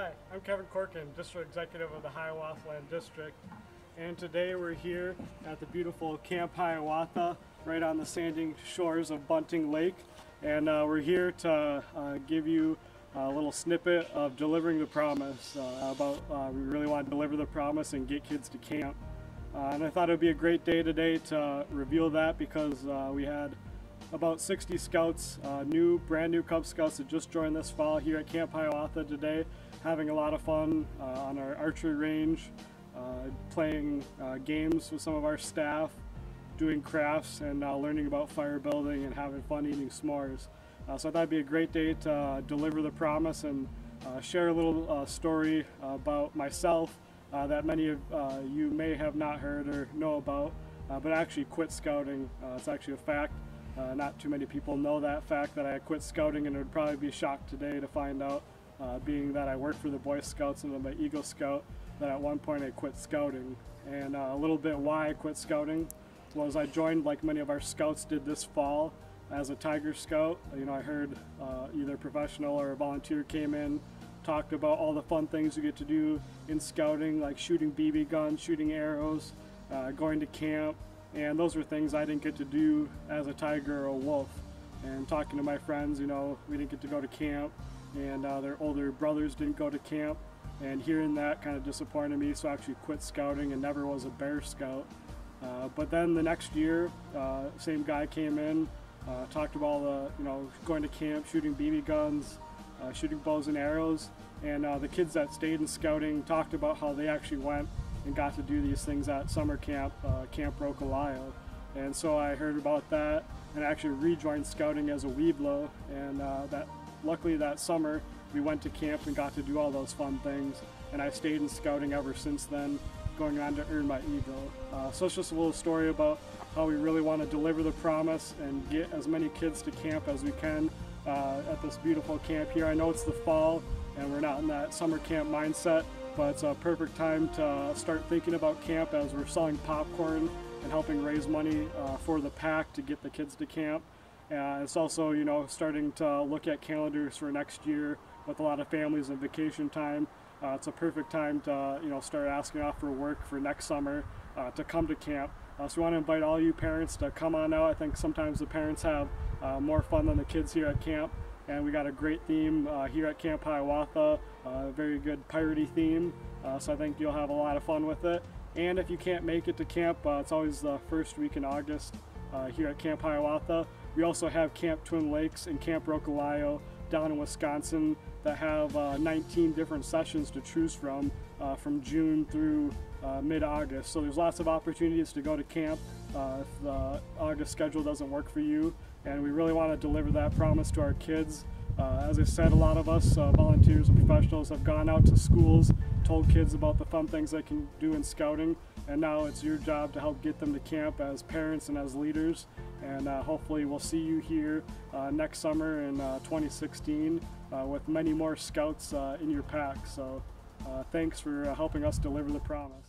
Hi, I'm Kevin Corkin, District Executive of the Hiawatha Land District, and today we're here at the beautiful Camp Hiawatha right on the sandy shores of Bunting Lake, and we're here to give you a little snippet of Delivering the Promise. We really want to deliver the promise and get kids to camp, and I thought it would be a great day today to reveal that because we had about 60 scouts, brand new Cub Scouts that just joined this fall here at Camp Hiawatha today. Having a lot of fun on our archery range, playing games with some of our staff, doing crafts, and learning about fire building and having fun eating s'mores. So I thought it'd be a great day to deliver the promise and share a little story about myself that many of you may have not heard or know about, but I actually quit scouting. It's actually a fact. Not too many people know that fact, that I quit scouting, and would probably be shocked today to find out, being that I worked for the Boy Scouts and I'm an Eagle Scout, that at one point I quit scouting. And a little bit why I quit scouting was I joined, like many of our scouts did this fall, as a Tiger Scout. You know, I heard either professional or a volunteer came in, talked about all the fun things you get to do in scouting, like shooting BB guns, shooting arrows, going to camp, and those were things I didn't get to do as a tiger or a wolf. And talking to my friends, you know, we didn't get to go to camp, and their older brothers didn't go to camp, and hearing that kind of disappointed me, so I actually quit scouting and never was a Bear Scout. But then the next year, same guy came in, talked about all the, you know, going to camp, shooting BB guns, shooting bows and arrows, and the kids that stayed in scouting talked about how they actually went and got to do these things at summer camp, Camp Rokilio. And so I heard about that and actually rejoined scouting as a Weeblo, and luckily that summer we went to camp and got to do all those fun things, and I stayed in scouting ever since then, going on to earn my Eagle. So it's just a little story about how we really want to deliver the promise and get as many kids to camp as we can at this beautiful camp here. I know it's the fall and we're not in that summer camp mindset, but it's a perfect time to start thinking about camp as we're selling popcorn and helping raise money for the pack to get the kids to camp. It's also, you know, starting to look at calendars for next year with a lot of families and vacation time. It's a perfect time to, you know, start asking off for work for next summer to come to camp. So we want to invite all you parents to come on out. I think sometimes the parents have more fun than the kids here at camp. And we got a great theme here at Camp Hiawatha, a very good piratey theme. So I think you'll have a lot of fun with it. And if you can't make it to camp, it's always the first week in August here at Camp Hiawatha. We also have Camp Twin Lakes and Camp Rokilio down in Wisconsin that have 19 different sessions to choose from June through mid-August. So there's lots of opportunities to go to camp if the August schedule doesn't work for you. And we really want to deliver that promise to our kids. As I said, a lot of us, volunteers and professionals, have gone out to schools, told kids about the fun things they can do in scouting, and now it's your job to help get them to camp as parents and as leaders. And hopefully we'll see you here next summer in 2016 with many more scouts in your pack. So thanks for helping us deliver the promise.